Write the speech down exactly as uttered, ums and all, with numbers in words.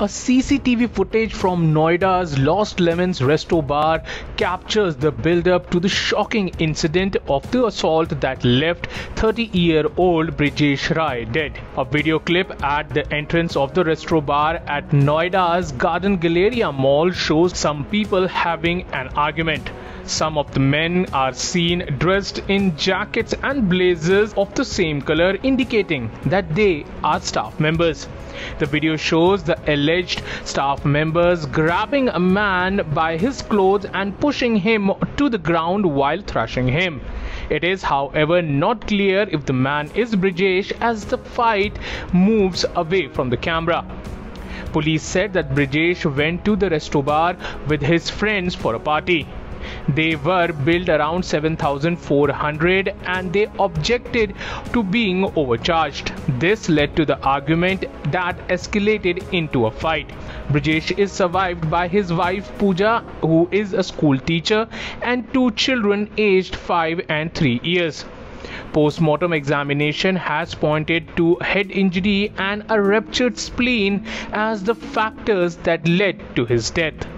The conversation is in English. A C C T V footage from Noida's Lost Lemons Resto Bar captures the build-up to the shocking incident of the assault that left thirty-year-old Brijesh Rai dead. A video clip at the entrance of the resto bar at Noida's Garden Galleria Mall shows some people having an argument. Some of the men are seen dressed in jackets and blazers of the same color, indicating that they are staff members. The video shows the alleged staff members grabbing a man by his clothes and pushing him to the ground while thrashing him. It is, however, not clear if the man is Brijesh as the fight moves away from the camera. Police said that Brijesh went to the resto bar with his friends for a party. They were billed around seven thousand four hundred and they objected to being overcharged. This led to the argument that escalated into a fight. Brijesh is survived by his wife Pooja, who is a school teacher, and two children aged five and three years. Post-mortem examination has pointed to head injury and a ruptured spleen as the factors that led to his death.